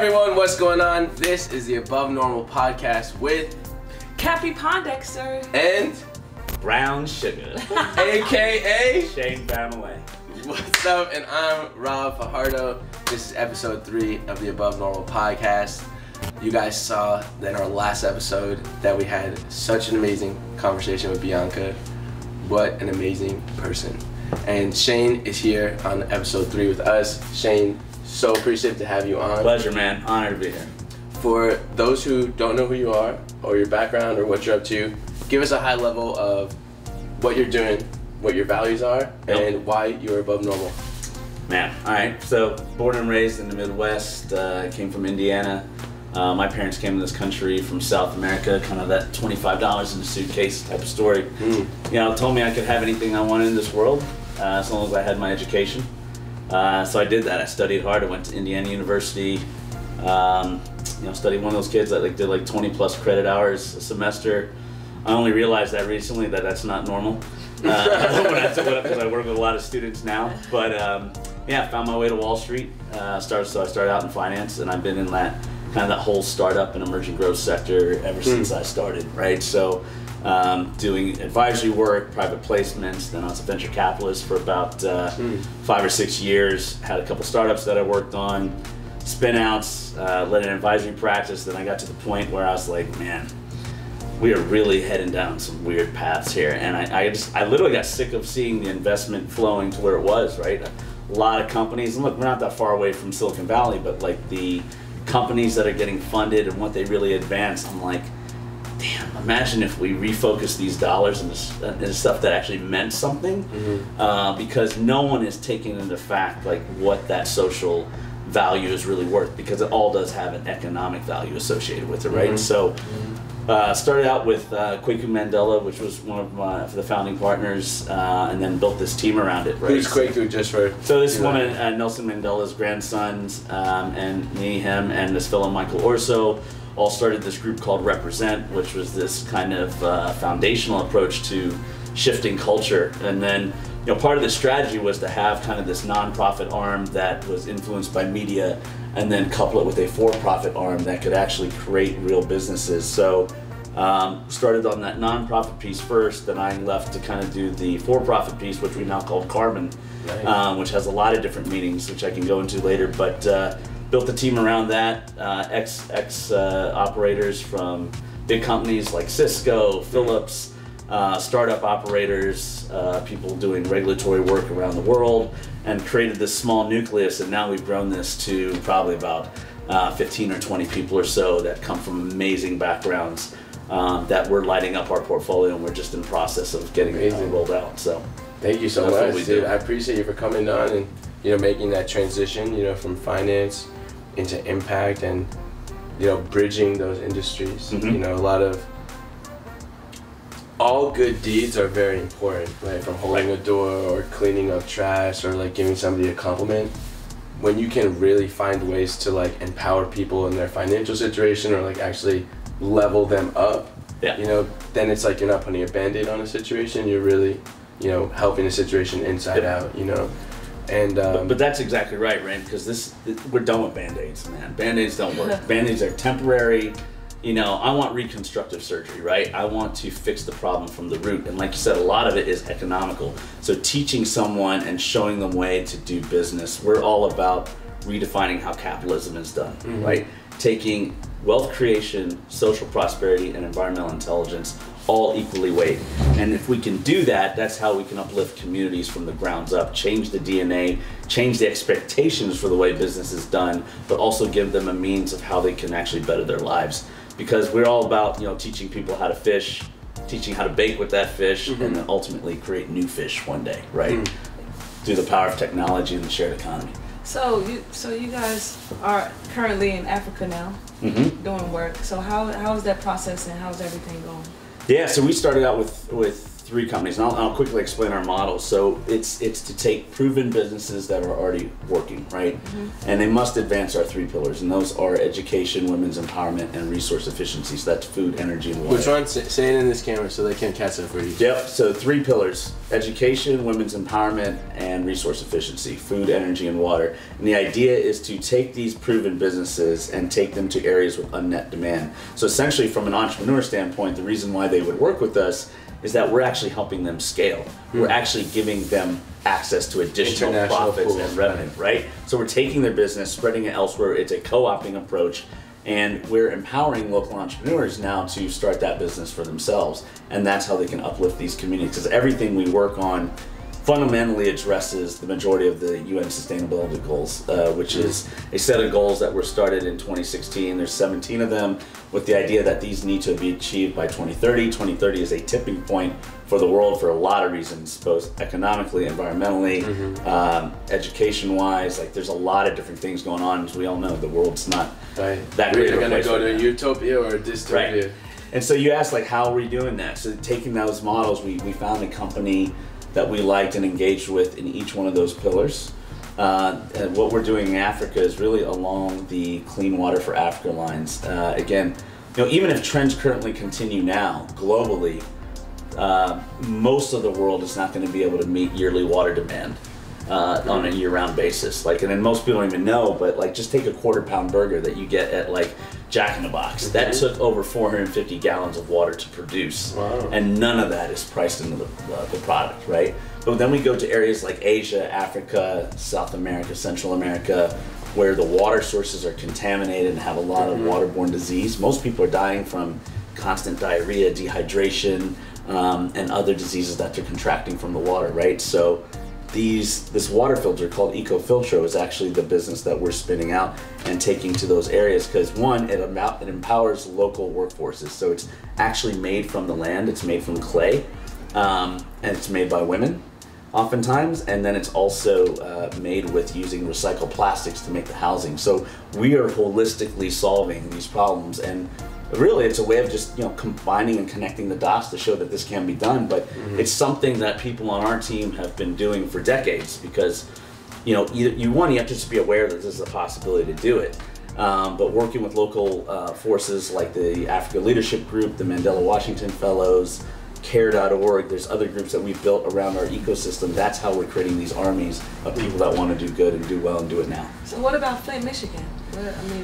everyone, what's going on? This is the Above Normal podcast with Cappie Pondexter and Brown Sugar, aka Shayne Veramallay. What's up? And I'm Rob Fajardo. This is episode 3 of the Above Normal podcast. You guys saw in our last episode that we had such an amazing conversation with Bianca. What an amazing person. And Shayne is here on episode 3 with us. Shayne, so appreciative to have you on. Pleasure, man. Honored to be here. For those who don't know who you are or your background or what you're up to, give us a high level of what you're doing, what your values are, and why you're above normal. Man, all right. So born and raised in the Midwest, came from Indiana. My parents came to this country from South America, kind of that $25 in a suitcase type of story. You know, told me I could have anything I wanted in this world as long as I had my education. So I did that. I studied hard. I went to Indiana University. You know, studied one of those kids that like did like 20+ credit hours a semester. I only realized that recently that that's not normal because I work with a lot of students now. But yeah, found my way to Wall Street. So I started out in finance, and I've been in that kind of that whole startup and emerging growth sector ever since I started. Right, so doing advisory work, private placements, then I was a venture capitalist for about 5 or 6 years, had a couple startups that I worked on, spin outs, led an advisory practice. Then I got to the point where I was like, man, we are really heading down some weird paths here. And I literally got sick of seeing the investment flowing to where it was, right? A lot of companies, and look, we're not that far away from Silicon Valley, but like the companies that are getting funded and what they really advance, I'm like, damn, imagine if we refocus these dollars and stuff that actually meant something, because no one is taking into fact like what that social value is really worth, because it all does have an economic value associated with it, right? So started out with Kweku Mandela, which was one of the founding partners, and then built this team around it, right? Who's Kweku, just for... So this woman, Nelson Mandela's grandsons, and me, him, and this fellow Michael Orso, all started this group called Represent, which was this kind of foundational approach to shifting culture. And then, you know, part of the strategy was to have kind of this nonprofit arm that was influenced by media, and then couple it with a for-profit arm that could actually create real businesses. So started on that nonprofit piece first, then I left to kind of do the for-profit piece, which we now call Carbon, which has a lot of different meanings, which I can go into later. But built a team around that, ex-operators from big companies like Cisco, Philips, startup operators, people doing regulatory work around the world, and created this small nucleus, and now we've grown this to probably about 15 or 20 people or so that come from amazing backgrounds that we're lighting up our portfolio, and we're just in the process of getting it rolled out. So thank you so much, dude. I appreciate you for coming on and, you know, making that transition, you know, from finance into impact and, you know, bridging those industries. You know, a lot of all good deeds are very important, right? From holding a door or cleaning up trash or like giving somebody a compliment. When you can really find ways to like empower people in their financial situation or like actually level them up, you know, then it's like you're not putting a band-aid on a situation, you're really, you know, helping the situation inside out, you know? And but that's exactly right, Rand, because we're done with band-aids, man. Band-aids don't work. Band-aids are temporary. You know, I want reconstructive surgery, right? I want to fix the problem from the root. And like you said, a lot of it is economical. So teaching someone and showing them way to do business, we're all about redefining how capitalism is done, right? Taking wealth creation, social prosperity, and environmental intelligence all equally weighted. And if we can do that, that's how we can uplift communities from the grounds up, change the DNA, change the expectations for the way business is done, but also give them a means of how they can actually better their lives. Because we're all about, you know, teaching people how to fish, teaching how to bake with that fish, and then ultimately create new fish one day, right? Through the power of technology and the shared economy. So you guys are currently in Africa now, doing work. So how is that process and how's everything going? Yeah, so we started out with three companies, and I'll quickly explain our model. So it's to take proven businesses that are already working, right? Mm-hmm. And they must advance our three pillars, and those are education, women's empowerment, and resource efficiency. So that's food, energy, and water. Which one? Say it in this camera so they can't catch it for you. Yep, so three pillars: education, women's empowerment, and resource efficiency, food, energy, and water. And the idea is to take these proven businesses and take them to areas with unmet demand. So essentially, from an entrepreneur standpoint, the reason why they would work with us is that we're actually helping them scale. Mm. We're actually giving them access to additional profits and revenue, right? So we're taking their business, spreading it elsewhere. It's a co-opting approach, and we're empowering local entrepreneurs now to start that business for themselves. And that's how they can uplift these communities, because everything we work on fundamentally addresses the majority of the UN Sustainability Goals, which is a set of goals that were started in 2016. There's 17 of them, with the idea that these need to be achieved by 2030. 2030 is a tipping point for the world for a lot of reasons, both economically, environmentally, education-wise. Like, there's a lot of different things going on. As we all know, the world's not that great. We're gonna go to a utopia or a dystopia. Right. And so you asked, like, how are we doing that? So taking those models, we found a company that we liked and engaged with in each one of those pillars. And what we're doing in Africa is really along the Clean Water for Africa lines. Again, you know, even if trends currently continue now globally, most of the world is not going to be able to meet yearly water demand on a year-round basis. Like, and then most people don't even know, but like, just take a quarter-pound burger that you get at like Jack in the Box. Mm-hmm. That took over 450 gallons of water to produce. Wow. And none of that is priced into the product, right? But then we go to areas like Asia, Africa, South America, Central America, where the water sources are contaminated and have a lot of waterborne disease. Most people are dying from constant diarrhea, dehydration, and other diseases that they're contracting from the water, right? So this water filter called EcoFiltro is actually the business that we're spinning out and taking to those areas, because one, it empowers local workforces. So it's actually made from the land, it's made from clay, and it's made by women oftentimes, and then it's also made with using recycled plastics to make the housing. So we are holistically solving these problems, and really it's a way of just, you know, combining and connecting the dots to show that this can be done. But it's something that people on our team have been doing for decades, because, you know, you have to just be aware that this is a possibility to do it. But working with local forces like the Africa Leadership Group, the Mandela Washington Fellows, CARE.org, there's other groups that we've built around our ecosystem. That's how we're creating these armies of people that want to do good and do well and do it now. So what about Flint, Michigan?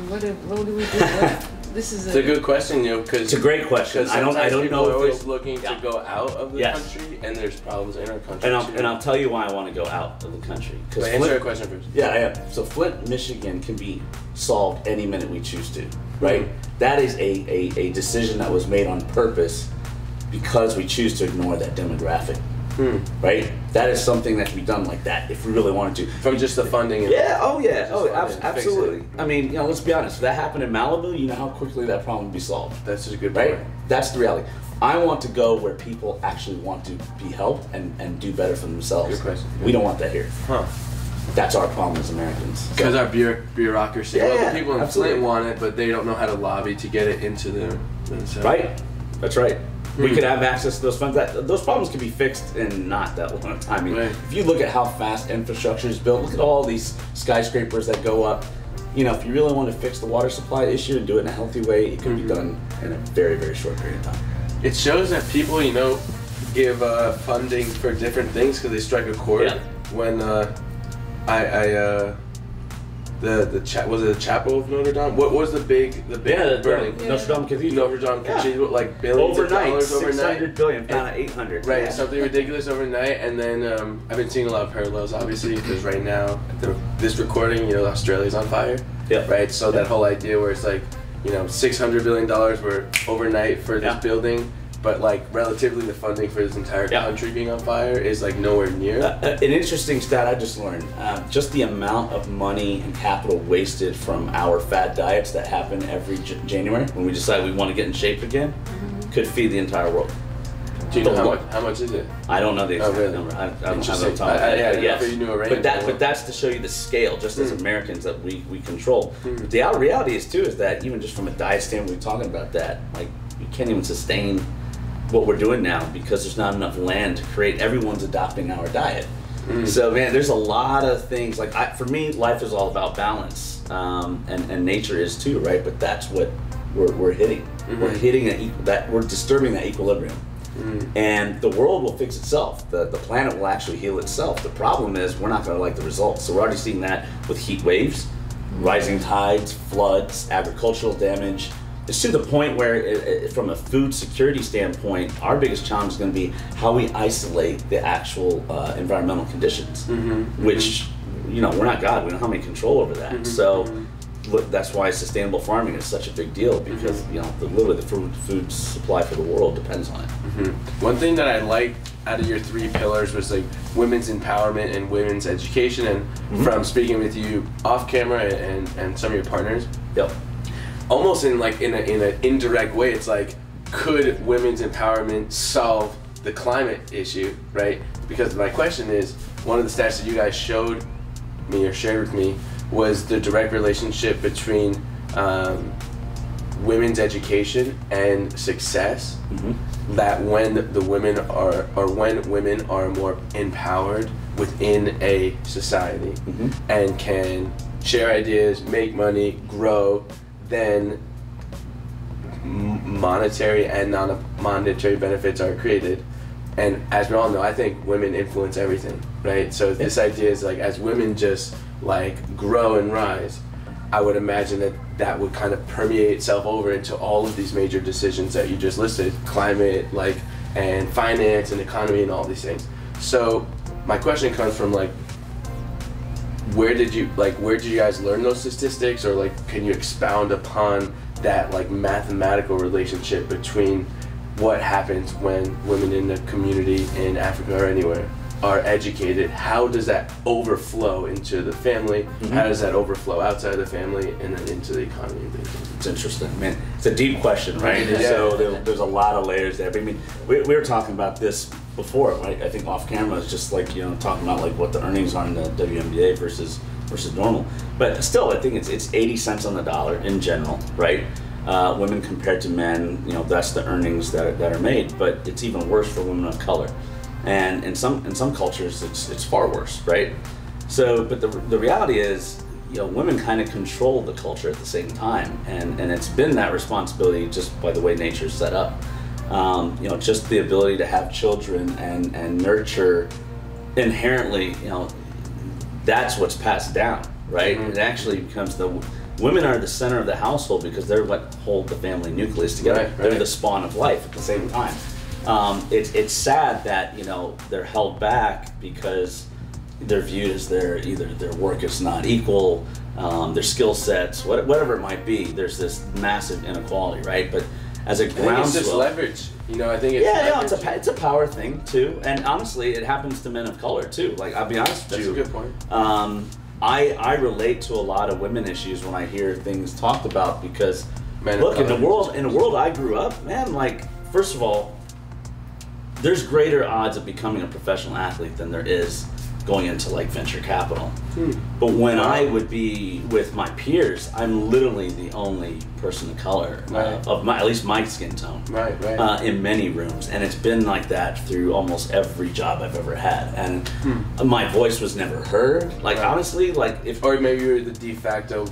What do we do? This is it's a good question, you know, because it's a great question. I don't know. We're always looking to go out of the country, and there's problems in our country. And I'll tell you why I want to go out of the country. But answer your question first. Yeah. So Flint, Michigan, can be solved any minute we choose to, right? That is a decision that was made on purpose, because we choose to ignore that demographic, right? That is something that can be done like that if we really wanted to. From just the funding. Absolutely. I mean, you know, let's be honest. If that happened in Malibu, you know how quickly that problem would be solved. That's just a good point. Right? That's the reality. I want to go where people actually want to be helped and do better for themselves. Good question. We don't want that here. Huh. That's our problem as Americans. Because our bureaucracy. Yeah, well, the people in Flint want it, but they don't know how to lobby to get it into themselves. Right. That's right. We could have access to those funds. Those problems can be fixed in not that long a time. I mean, if you look at how fast infrastructure is built, look at all these skyscrapers that go up. You know, if you really want to fix the water supply issue and do it in a healthy way, it can be done in a very, very short period of time. It shows that people, you know, give funding for different things because they strike a chord. Yeah. When was it the Chapel of Notre Dame? What was the big burning? Yeah. Notre Dame Cathedral. Notre Dame Cathedral, like billions of dollars overnight. 600 billion, found at 800. Right, something ridiculous overnight. And then I've been seeing a lot of parallels, obviously, because right now, this recording, you know, Australia's on fire. Yeah. Right, so that whole idea where it's like, you know, $600 billion were overnight for this building. But like relatively the funding for this entire country being on fire is like nowhere near. An interesting stat I just learned, just the amount of money and capital wasted from our fad diets that happen every January when we decide we want to get in shape again could feed the entire world. Do you know how much is it? I don't know the exact number. I don't have no time. But that's to show you the scale, just as Americans, that we control. But the reality is too is that even just from a diet standpoint, we're talking about that, like you can't even sustain what we're doing now because there's not enough land to create. Everyone's adopting our diet. Mm. So man, there's a lot of things. Like for me, life is all about balance, and nature is too, right? But that's what we're hitting. Mm-hmm. We're hitting we're disturbing that equilibrium, and the world will fix itself. The planet will actually heal itself. The problem is we're not going to like the results. So we're already seeing that with heat waves, rising tides, floods, agricultural damage. It's to the point where, from a food security standpoint, our biggest challenge is going to be how we isolate the actual environmental conditions, which, you know, we're not God. We don't have any control over that. So that's why sustainable farming is such a big deal, because you know, literally the food supply for the world depends on it. One thing that I like out of your three pillars was like women's empowerment and women's education. And from speaking with you off camera and some of your partners. Yep. Almost in like in an indirect way, it's like, could women's empowerment solve the climate issue, right? Because my question is, one of the stats that you guys showed me or shared with me was the direct relationship between women's education and success. That when the women are, or when women are more empowered within a society and can share ideas, make money, grow, then monetary and non-monetary benefits are created. And as we all know, I think women influence everything, right? So this idea is like, as women just like grow and rise, I would imagine that that would kind of permeate itself over into all of these major decisions that you just listed, climate, like, and finance and economy and all these things. So my question comes from like, where did you guys learn those statistics, or like can you expound upon that like mathematical relationship between what happens when women in the community in Africa or anywhere are educated? How does that overflow into the family? How does that overflow outside of the family and then into the economy? It's interesting, man. It's a deep question, right? So there's a lot of layers there. But I mean, we were talking about this before, right? I think off camera, it's just like, you know, talking about like what the earnings are in the WNBA versus normal. But still, I think it's 80 cents on the dollar in general, right? Women compared to men, you know, that's the earnings that are made. But it's even worse for women of color. And in some cultures, it's far worse, right? So, but the reality is, you know, women kind of control the culture at the same time, and it's been that responsibility just by the way nature's set up. You know, just the ability to have children and nurture inherently, you know, that's what's passed down, right? It actually becomes women are the center of the household because they're what hold the family nucleus together. Right, right. They're the spawn of life at the same time. It's sad that, you know, they're held back because they're viewed as either their work is not equal, their skill sets, whatever it might be. There's this massive inequality, right? But as a groundswell, it's just leverage. You know, I think it's leverage. No, it's a power thing too, and honestly, it happens to men of color too. Like, I'll be honest with you. That's a good point. I relate to a lot of women issues when I hear things talked about because, look, in the world I grew up, man. Like, first of all, there's greater odds of becoming a professional athlete than there is going into like venture capital. But when I would be with my peers, I'm literally the only person of color, of at least my skin tone, in many rooms. And it's been like that through almost every job I've ever had. And my voice was never heard. Like, honestly, like or maybe you were the de facto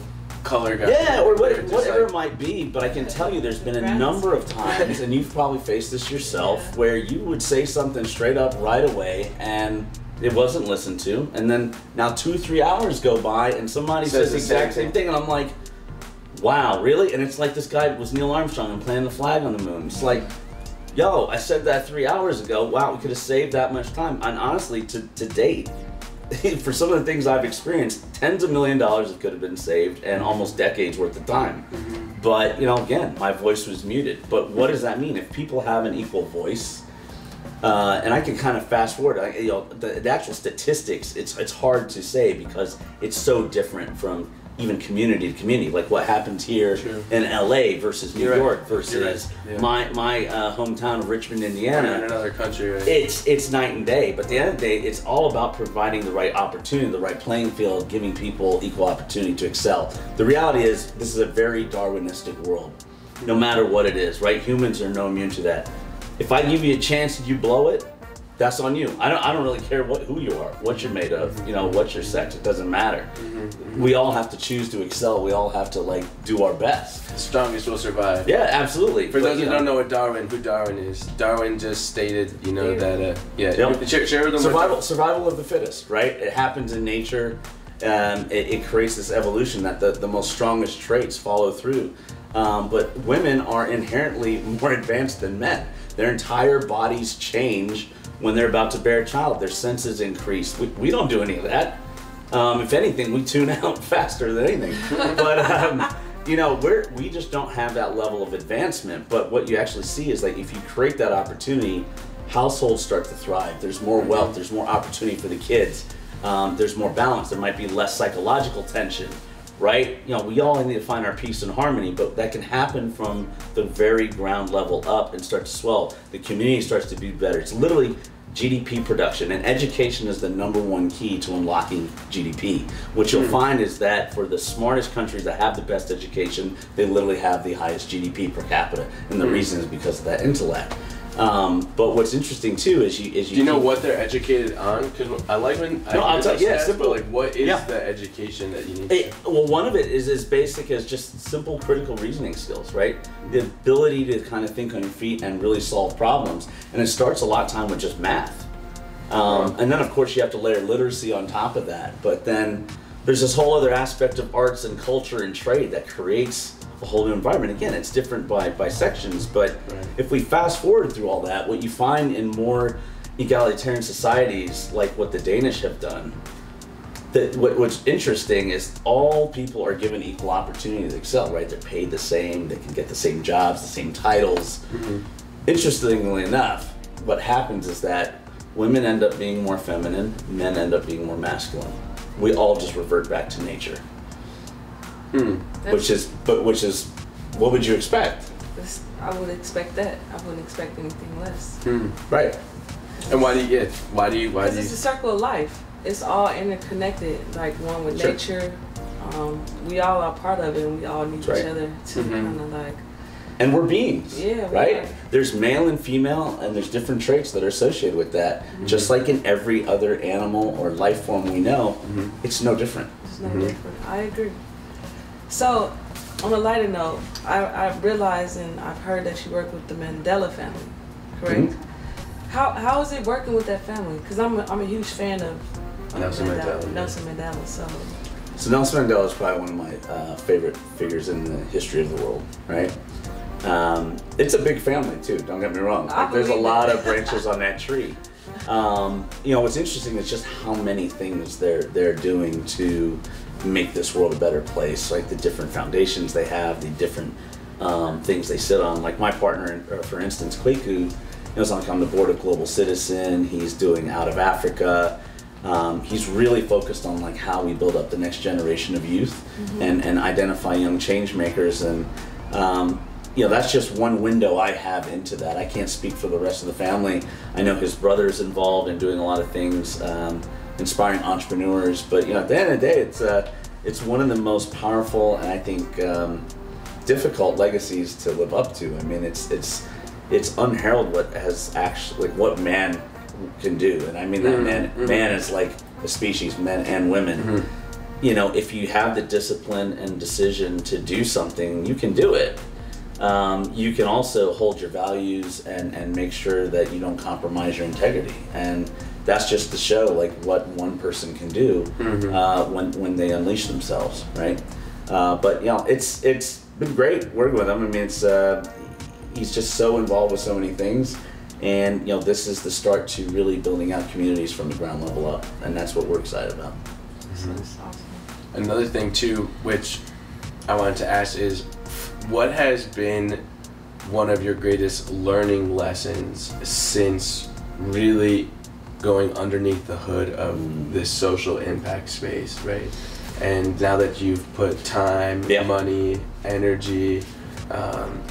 color guy. Yeah, or whatever it might be. But I can tell you there's been a number of times, and you've probably faced this yourself, where you would say something straight up right away and it wasn't listened to, and then now 2-3 hours go by and somebody says the exact same thing, and I'm like, wow, really? And it's like, this guy was Neil Armstrong and planting the flag on the moon. It's like, yo, I said that 3 hours ago. Wow, we could have saved that much time. And honestly, to date, for some of the things I've experienced, tens of millions of dollars could have been saved and almost decades worth of time. But, you know, again, my voice was muted. But what does that mean? If people have an equal voice, and I can kind of fast forward, you know, the actual statistics, it's hard to say because it's so different from even community to community. Like what happens here in LA versus New York versus my hometown of Richmond, Indiana. In another country, right? It's night and day, but at the end of the day, it's all about providing the right opportunity, the right playing field, giving people equal opportunity to excel. The reality is, this is a very Darwinistic world, no matter what it is, right? Humans are no immune to that. If I give you a chance and you blow it, that's on you. I don't really care who you are, what you're made of, you know, what your sex, it doesn't matter. We all have to choose to excel. We all have to like do our best. The strongest will survive. Yeah, absolutely. For those who don't know what Darwin is, Darwin just stated, you know, that survival of the fittest, right? It happens in nature. It creates this evolution that the most strongest traits follow through. But women are inherently more advanced than men. Their entire bodies change when they're about to bear a child. Their senses increase. We don't do any of that. If anything, we tune out faster than anything. But you know, we just don't have that level of advancement. But what you actually see is, like, if you create that opportunity, households start to thrive. There's more wealth. There's more opportunity for the kids. There's more balance. There might be less psychological tension, right? You know, we all need to find our peace and harmony, but that can happen from the very ground level up and start to swell. The community starts to be better. It's literally GDP production, and education is the #1 key to unlocking GDP. What you'll find is that for the smartest countries that have the best education, they literally have the highest GDP per capita, and the reason is because of that intellect. But what's interesting too is you know what they're educated on? Because I like when simple. Like, what is the education that you need? Well, one of it is as basic as just simple critical reasoning skills, right? The ability to kind of think on your feet and really solve problems, and it starts a lot of time with just math. And then of course you have to layer literacy on top of that. But then there's this whole other aspect of arts and culture and trade that creates a whole new environment. Again, it's different by sections, but if we fast forward through all that, what you find in more egalitarian societies, like what the Danish have done, what's interesting is all people are given equal opportunity to excel, right? They're paid the same, they can get the same jobs, the same titles. Interestingly enough, what happens is that women end up being more feminine, men end up being more masculine. We all just revert back to nature. Which is, what would you expect? I would expect that. I wouldn't expect anything less. Right. And why do you? Because it's a circle of life. It's all interconnected, like one with nature. We all are part of it, and we all need each other to kind of like. And we're beings, right? There's male and female, and there's different traits that are associated with that. Just like in every other animal or life form we know, it's no different. It's no different. I agree. So, on a lighter note, I realized and I've heard that you work with the Mandela family, correct? How is it working with that family? Because I'm a huge fan of Nelson Mandela. So Nelson Mandela is probably one of my favorite figures in the history of the world, right? It's a big family too. Don't get me wrong. Like, there's a lot of branches on that tree. You know, what's interesting is just how many things they're doing to make this world a better place, like the different foundations they have, the different things they sit on. Like my partner, for instance, Kweku, is on the board of Global Citizen. He's doing Out of Africa. He's really focused on like how we build up the next generation of youth and identify young change makers. And you know, that's just one window I have into that. I can't speak for the rest of the family. I know his brother's involved in doing a lot of things, inspiring entrepreneurs. But you know, at the end of the day, it's one of the most powerful and I think difficult legacies to live up to. I mean, it's unheralded what has actually what man can do, and I mean that man is like a species, men and women. You know, if you have the discipline and decision to do something, you can do it. You can also hold your values and make sure that you don't compromise your integrity. And that's just to show like what one person can do when they unleash themselves, right? But you know, it's been great working with him. I mean, it's he's just so involved with so many things, and you know, this is the start to really building out communities from the ground level up, and that's what we're excited about. That's awesome. Another thing too, which I wanted to ask is, what has been one of your greatest learning lessons since really going underneath the hood of this social impact space, right? And now that you've put time, money, energy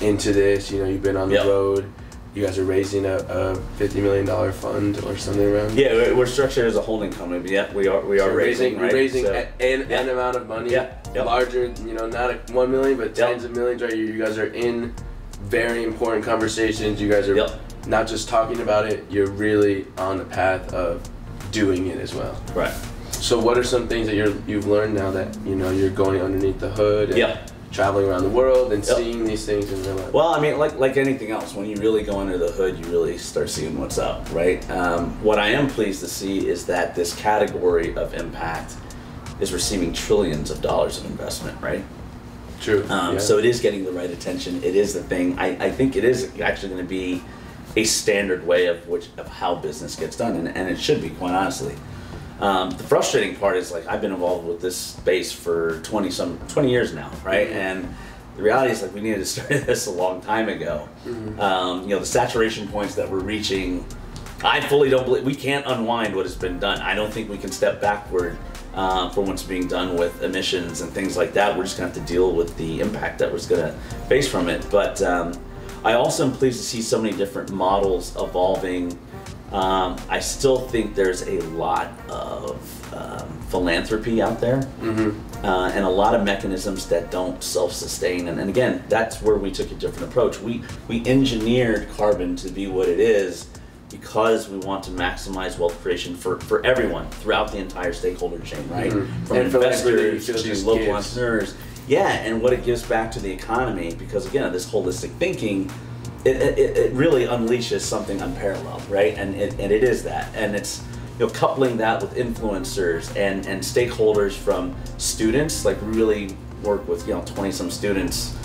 into this, you know, you've been on the road. You guys are raising a $50 million fund or something around? Yeah, we're structured as a holding company, but we are raising an amount of money, larger, you know, not a 1 million, but tens of millions, right? You guys are in very important conversations. You guys are not just talking about it, you're really on the path of doing it as well. Right. So what are some things that you've learned now that you know you're going underneath the hood and traveling around the world and seeing these things in real life? Well, I mean, like anything else, when you really go under the hood, you really start seeing what's up, right? What I am pleased to see is that this category of impact is receiving trillions of dollars of investment, right? True. So it is getting the right attention. It is the thing. I think it is actually going to be a standard way of how business gets done, and it should be, quite honestly. The frustrating part is, like, I've been involved with this space for 20 years now, right? And the reality is, like, we needed to start this a long time ago. You know, the saturation points that we're reaching, I fully don't believe we can't unwind what has been done. I don't think we can step backward for what's being done with emissions and things like that. We're just gonna have to deal with the impact that we're gonna face from it. But I also am pleased to see so many different models evolving. I still think there's a lot of philanthropy out there, and a lot of mechanisms that don't self-sustain. And again, that's where we took a different approach. We engineered Carbon to be what it is because we want to maximize wealth creation for everyone throughout the entire stakeholder chain, right? From investors to local entrepreneurs. Yeah, and what it gives back to the economy, because again, this holistic thinking, it really unleashes something unparalleled, right? And it is that. And it's, you know, coupling that with influencers and stakeholders from students, like we really work with, you know, 20-some students,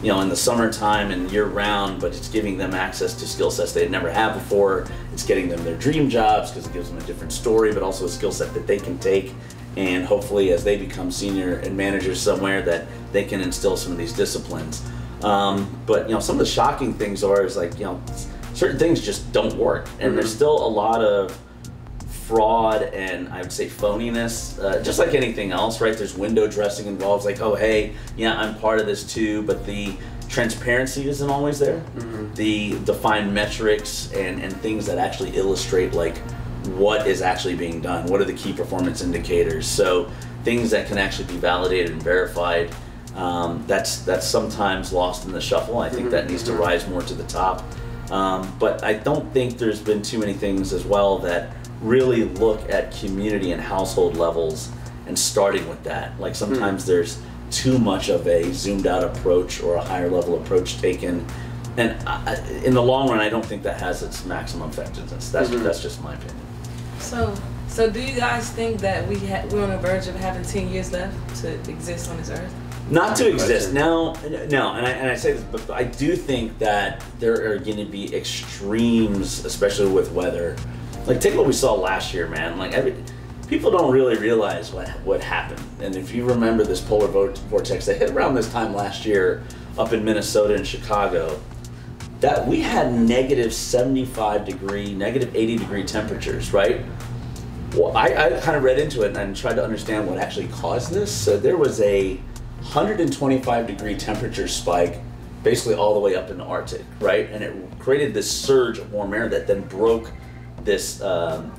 you know, in the summertime and year round, but it's giving them access to skill sets they'd never had before. It's getting them their dream jobs because it gives them a different story, but also a skill set that they can take. And hopefully as they become senior and managers somewhere, that they can instill some of these disciplines. But you know, some of the shocking things is like, you know, certain things just don't work, and there's still a lot of fraud and I would say phoniness, just like anything else, right? There's window dressing involved, like, oh hey, yeah, I'm part of this too, but the transparency isn't always there. The defined metrics and things that actually illustrate like what is actually being done, what are the key performance indicators, so things that can actually be validated and verified. That's sometimes lost in the shuffle. I think that needs to rise more to the top. But I don't think there's been too many things as well that really look at community and household levels and starting with that. Like sometimes there's too much of a zoomed out approach or a higher level approach taken. And in the long run, I don't think that has its maximum effectiveness. That's just my opinion. So do you guys think that we're on the verge of having 10 years left to exist on this earth? Not to exist. No, and I say this, but I do think that there are going to be extremes, especially with weather. Like, take what we saw last year, man. Like, people don't really realize what happened. And if you remember this polar vortex that hit around this time last year up in Minnesota and Chicago, that we had negative 75 degree, negative 80 degree temperatures, right? Well, I kind of read into it and tried to understand what actually caused this. So there was a 125 degree temperature spike basically all the way up in the Arctic, right? And it created this surge of warm air that then broke this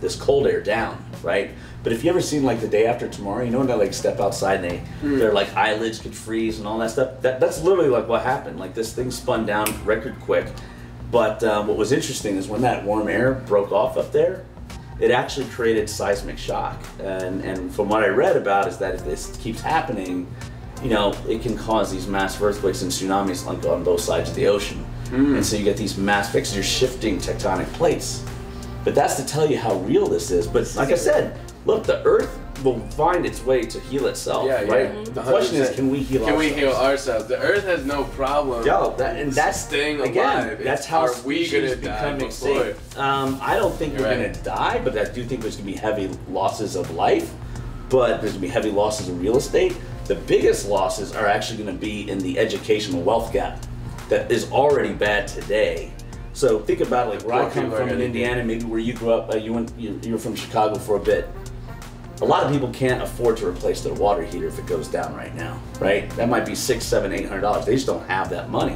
this cold air down, right? But if you ever seen like The Day After Tomorrow, you know when they like step outside and their like eyelids could freeze and all that stuff? That's literally like what happened. Like this thing spun down record quick. But what was interesting is when that warm air broke off up there, it actually created seismic shock. And from what I read about is that if this keeps happening, you know, it can cause these massive earthquakes and tsunamis like on both sides of the ocean. And so you get these mass fixes, you're shifting tectonic plates. But that's to tell you how real this is. But like I said, look, the earth will find its way to heal itself, right? The question is, can we heal ourselves? Can we heal ourselves? The earth has no problem staying alive. That's how species become extinct. I don't think we're going to die, but I do think there's going to be heavy losses of life, but there's going to be heavy losses of real estate. The biggest losses are actually going to be in the educational wealth gap that is already bad today. So think about like where I come from in Indiana, maybe where you grew up, you were from Chicago for a bit. A lot of people can't afford to replace their water heater if it goes down right now, right? That might be $600, $700, $800. They just don't have that money.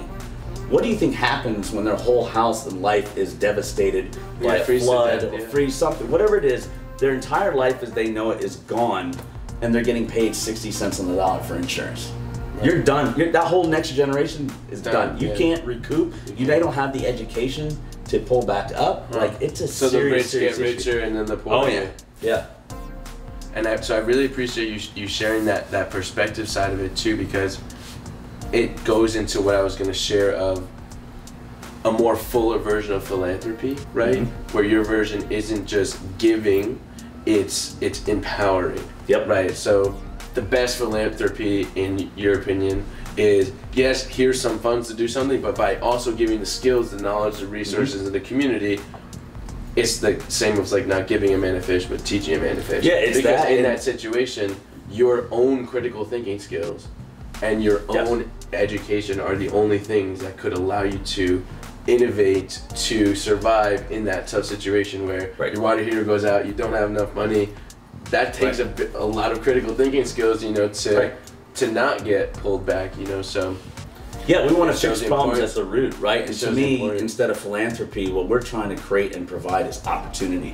What do you think happens when their whole house and life is devastated by a flood or freeze something, whatever it is? Their entire life as they know it is gone, and they're getting paid 60 cents on the dollar for insurance. Right. You're done. That whole next generation is done. You can't recoup. They don't have the education to pull back up. Huh. Like it's a so serious, the rich get richer and then the poor. Oh yeah, yeah. And so I really appreciate you sharing that perspective side of it too, because it goes into what I was going to share of a more fuller version of philanthropy, right? Mm-hmm. Where your version isn't just giving, it's empowering. Yep. Right. So the best philanthropy, in your opinion, is yes, here's some funds to do something, but by also giving the skills, the knowledge, the resources, mm-hmm. and the community. It's the same as like not giving a man a fish, but teaching a man to fish. Yeah, it's because that. In that situation, your own critical thinking skills and your own education are the only things that could allow you to innovate, to survive in that tough situation where your water heater goes out, you don't have enough money. That takes a lot of critical thinking skills, you know, to not get pulled back, you know, so. Yeah, we want to fix problems at the root, right? And to me, instead of philanthropy, what we're trying to create and provide is opportunity,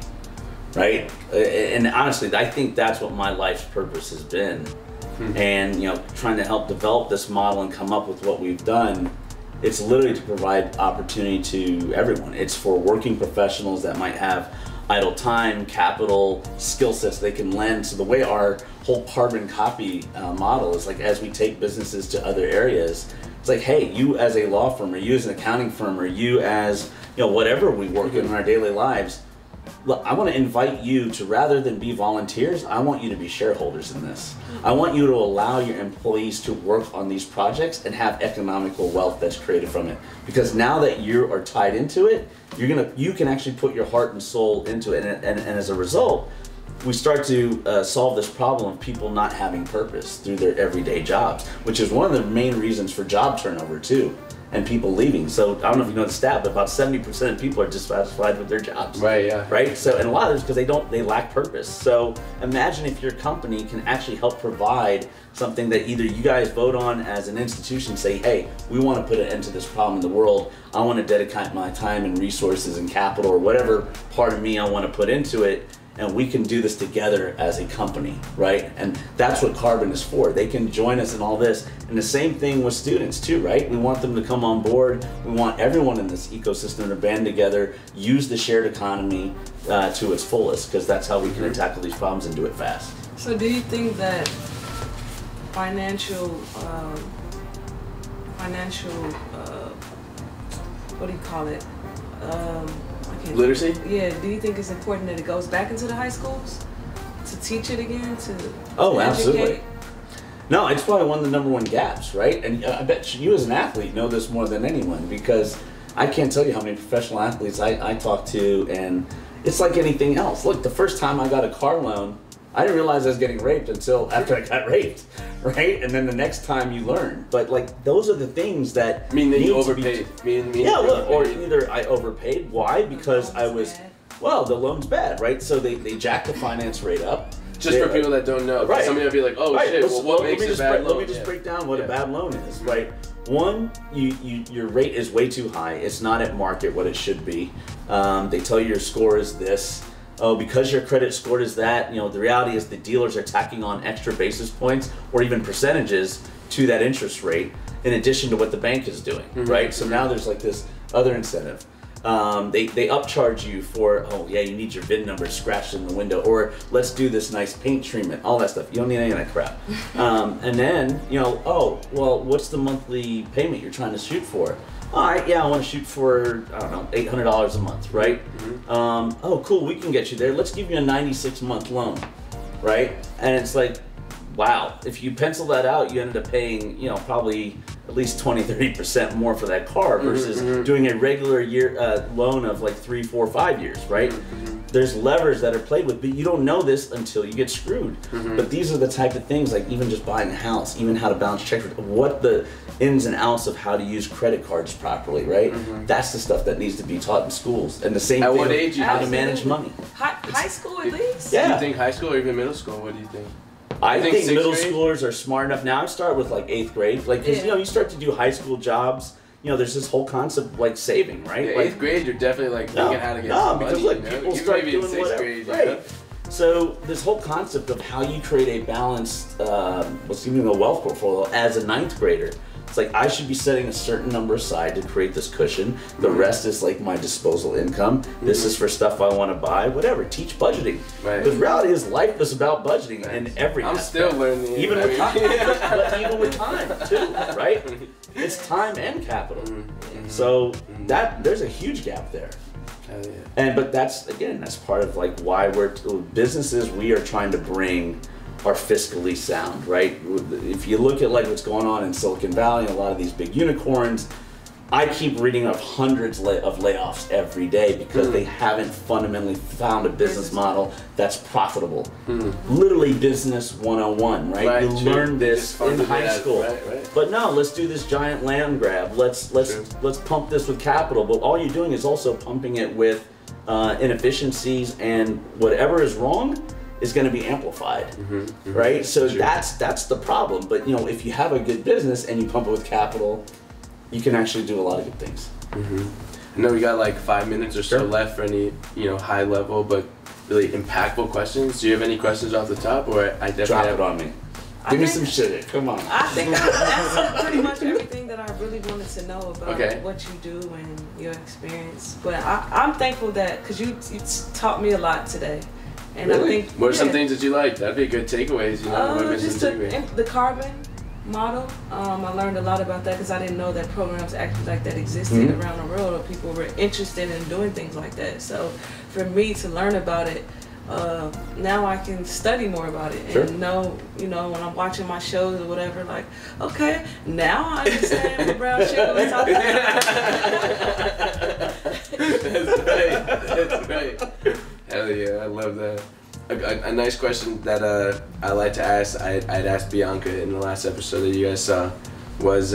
right? And honestly, I think that's what my life's purpose has been. Hmm. And, you know, trying to help develop this model and come up with what we've done, it's literally to provide opportunity to everyone. It's for working professionals that might have idle time, capital, skill sets they can lend. So the way our whole carbon copy model is, like, as we take businesses to other areas, it's like, hey, you as a law firm, or you as an accounting firm, or you as, you know, whatever we work in our daily lives, look, I want to invite you to, rather than be volunteers, I want you to be shareholders in this. I want you to allow your employees to work on these projects and have economical wealth that's created from it. Because now that you are tied into it, you can actually put your heart and soul into it. And as a result, we start to solve this problem of people not having purpose through their everyday jobs, which is one of the main reasons for job turnover too, and people leaving. So I don't know if you know the stat, but about 70% of people are dissatisfied with their jobs. Right, yeah. Right? So, and a lot of it is because they lack purpose. So imagine if your company can actually help provide something that either you guys vote on as an institution, say, hey, we want to put an end to this problem in the world. I want to dedicate my time and resources and capital, or whatever part of me I want to put into it. And we can do this together as a company, right? And that's what Carbon is for. They can join us in all this. And the same thing with students too, right? We want them to come on board. We want everyone in this ecosystem to band together, use the shared economy to its fullest, because that's how we can tackle these problems and do it fast. So do you think that what do you call it? Literacy? Yeah, do you think it's important that it goes back into the high schools to teach it again, to absolutely. Educate? No, it's probably one of the number one gaps, right? And I bet you as an athlete know this more than anyone, because I can't tell you how many professional athletes I talk to, and it's like anything else. Look, the first time I got a car loan, I didn't realize I was getting raped until after I got raped, right? And then the next time you learn. But like, those are the things that you overpaid. Either I overpaid. Why? Because I was bad. Well, the loan's bad, right? So they jack the finance rate up. Just for people that don't know, right? Somebody will be like, oh shit, well, what makes a bad loan? Let me just break down what a bad loan is, right? One, your rate is way too high. It's not at market what it should be. They tell you your score is this. Oh, because your credit score is that, you know, the reality is the dealers are tacking on extra basis points or even percentages to that interest rate in addition to what the bank is doing, right? So now there's like this other incentive. They upcharge you for, oh yeah, you need your VIN number scratched in the window, or let's do this nice paint treatment, all that stuff. You don't need any of that crap. And then, you know, oh, well, what's the monthly payment you're trying to shoot for? All right, yeah, I want to shoot for, I don't know, $800 a month, right? Oh, cool, we can get you there. Let's give you a 96-month loan, right? And it's like, wow, if you pencil that out, you ended up paying, you know, probably at least 20-30% more for that car versus doing a regular year loan of like 3, 4, 5 years, right? There's levers that are played with, but you don't know this until you get screwed. But these are the type of things, like even just buying a house, even how to balance checks, what the ins and outs of how to use credit cards properly, right? That's the stuff that needs to be taught in schools. And the same thing, what age how to manage money. High school at least? Yeah. Do you think high school or even middle school? What do you think? I think middle schoolers are smart enough now. I start with like 8th grade, like, because you know, you start to do high school jobs. You know, there's this whole concept of like saving, right? Yeah, like, 8th grade, you're definitely like thinking how to get some money. No, because like people start doing whatever. Grade, right. You know? So this whole concept of how you create a balanced, what's even a wealth portfolio as a 9th grader. It's like I should be setting a certain number aside to create this cushion. The rest is like my disposal income. This is for stuff I want to buy, whatever. Teach budgeting. Right. The reality is life is about budgeting in every aspect. I'm still learning. Even with time, but even with time too, right? It's time and capital. So that there's a huge gap there. Oh, yeah. And but that's again, that's part of like why we're businesses. We are trying to bring are fiscally sound, right? If you look at like what's going on in Silicon Valley and a lot of these big unicorns, I keep reading of hundreds of layoffs every day because they haven't fundamentally found a business model that's profitable. Literally business 101, right? Right, you learn this in high school. Right, right. But no, let's do this giant land grab. Let's pump this with capital. But all you're doing is also pumping it with inefficiencies, and whatever is wrong is going to be amplified, right? So that's the problem. But you know, if you have a good business and you pump it with capital, you can actually do a lot of good things. I know we got like 5 minutes or so left for any high level but really impactful questions. Do you have any questions off the top, or I definitely drop it on me? Give me some shit. Come on. I think that's pretty much everything that I really wanted to know about what you do and your experience. But I'm thankful that because you taught me a lot today. And really? I think, what are some things that you like? That'd be good takeaways. You know, just the carbon model. I learned a lot about that because I didn't know that programs actually like that existed around the world, or people were interested in doing things like that. So for me to learn about it, now I can study more about it and know, when I'm watching my shows or whatever, like, okay, now I understand what brown sugar was talking about. That's great. That's great. Hell yeah, I love that. A nice question that I like to ask, I'd asked Bianca in the last episode that you guys saw, was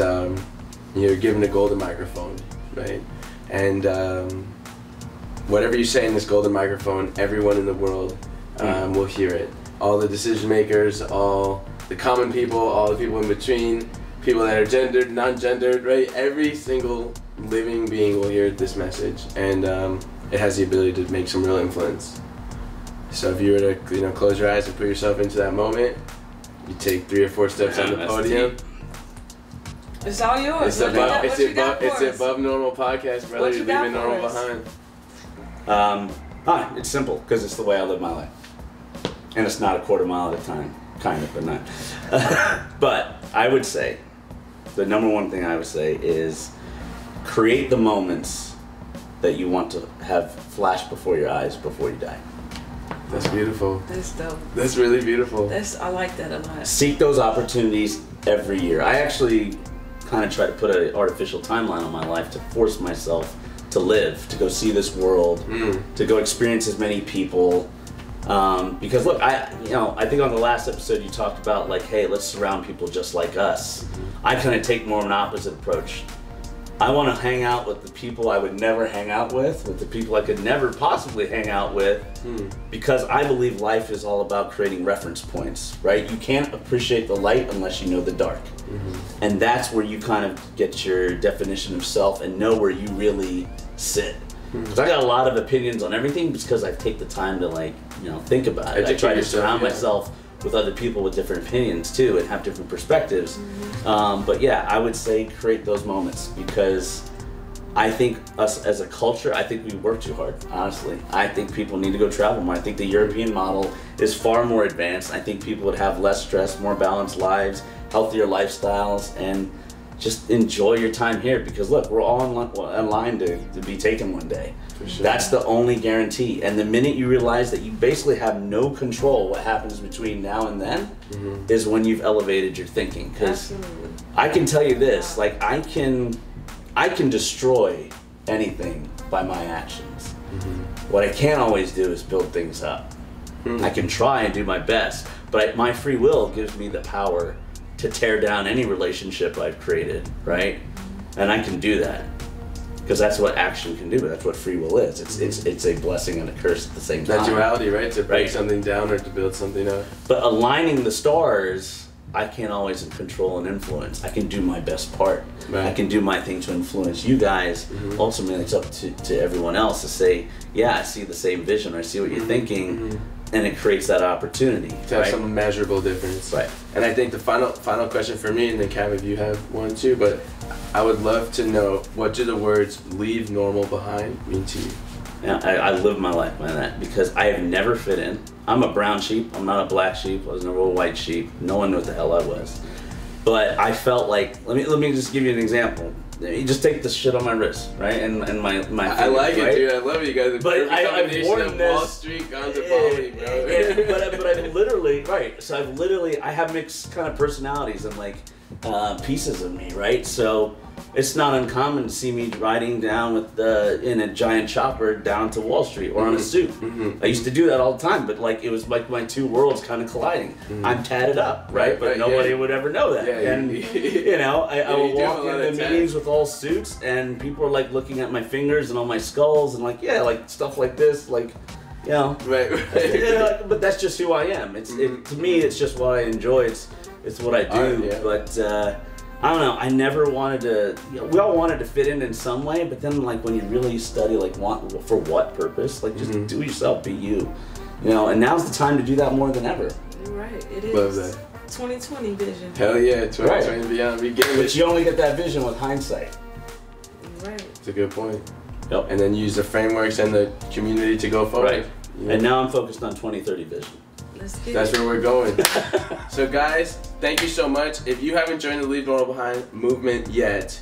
you're given a golden microphone, right? And whatever you say in this golden microphone, everyone in the world will hear it. All the decision makers, all the common people, all the people in between, people that are gendered, non-gendered, right? Every single living being will hear this message. And it has the ability to make some real influence. So if you were to close your eyes and put yourself into that moment, you take 3 or 4 steps on the podium. It's all yours. It's above normal podcast, brother. You're leaving normal behind. It's simple because it's the way I live my life, and it's not a quarter mile at a time, kind of, but not. But I would say the #1 thing I would say is create the moments that you want to have flash before your eyes before you die. That's beautiful. That's dope. That's really beautiful. I like that a lot. Seek those opportunities every year. I actually kind of try to put an artificial timeline on my life to force myself to live, to go see this world, to go experience as many people. Because look, I think on the last episode you talked about like, hey, let's surround people just like us. I kind of take more of an opposite approach. I want to hang out with the people I would never hang out with the people I could never possibly hang out with, because I believe life is all about creating reference points, right? You can't appreciate the light unless you know the dark. And that's where you kind of get your definition of self and know where you really sit. Because I got a lot of opinions on everything because I take the time to like, think about it. I try to surround myself with other people with different opinions too and have different perspectives. But yeah, I would say create those moments, because I think us as a culture, I think we work too hard, honestly. I think people need to go travel more. I think the European model is far more advanced. I think people would have less stress, more balanced lives, healthier lifestyles, and just enjoy your time here, because look, we're all in line to be taken one day. That's the only guarantee. And the minute you realize that you basically have no control what happens between now and then is when you've elevated your thinking. Because I can tell you this, like I can destroy anything by my actions. What I can't always do is build things up. I can try and do my best, but my free will gives me the power to tear down any relationship I've created, right? And I can do that. Because that's what action can do, but that's what free will is. It's a blessing and a curse at the same time. That duality, right? To break something down or to build something up. But aligning the stars, I can't always control and influence. I can do my best part. Right. I can do my thing to influence you guys. Ultimately, it's up to everyone else to say, yeah, I see the same vision, or I see what you're thinking. and it creates that opportunity to have some measurable difference. Right. And I think the final question for me, and then Cam, if you have one too, but I would love to know, what do the words "leave normal behind" mean to you? Yeah, I live my life by that, because I have never fit in. I'm a brown sheep. I'm not a black sheep. I was never a white sheep. No one knew what the hell I was. But I felt like, let me just give you an example. You just take the shit on my wrist, right? And my fingers, I like it, dude. I love you guys. But I've worn this. Wall Street, guns and Bali, bro. But I've literally, right. So I've literally, I have mixed kind of personalities and like pieces of me, right? So it's not uncommon to see me riding down with in a giant chopper down to Wall Street or on a suit. I used to do that all the time, but like it was like my two worlds kind of colliding. I'm tatted up, right? But nobody would ever know that. Yeah, and you know, I would walk into meetings with all suits, and people are like looking at my fingers and all my skulls and like like stuff like this, like you know. But that's just who I am. It's to me, it's just what I enjoy. It's what I do. But I don't know, I never wanted to, you know, we all wanted to fit in some way, but then like when you really study like for what purpose, like just do yourself, be you. You know, and now's the time to do that more than ever. You're right, it is. Love that. 2020 vision. Hell yeah, 2020 and beyond, we get it. But you only get that vision with hindsight. You're right. It's a good point. Yep. And then use the frameworks and the community to go forward. Right. Yeah. And now I'm focused on 2030 vision. That's where we're going. So guys, thank you so much. If you haven't joined the Leave Normal Behind movement yet,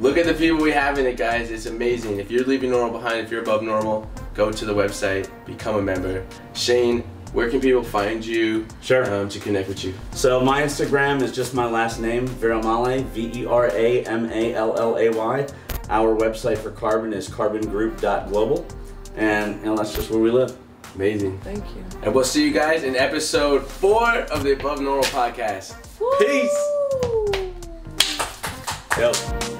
look at the people we have in it, guys. It's amazing. If you're leaving normal behind, if you're above normal, go to the website, become a member. Shayne, where can people find you to connect with you? So my Instagram is just my last name, Veramallay, Veramallay. Our website for Carbon is carbongroup.global, and you know, that's just where we live. Amazing. Thank you. And we'll see you guys in episode 4 of the Above Normal podcast. Woo! Peace. Yep.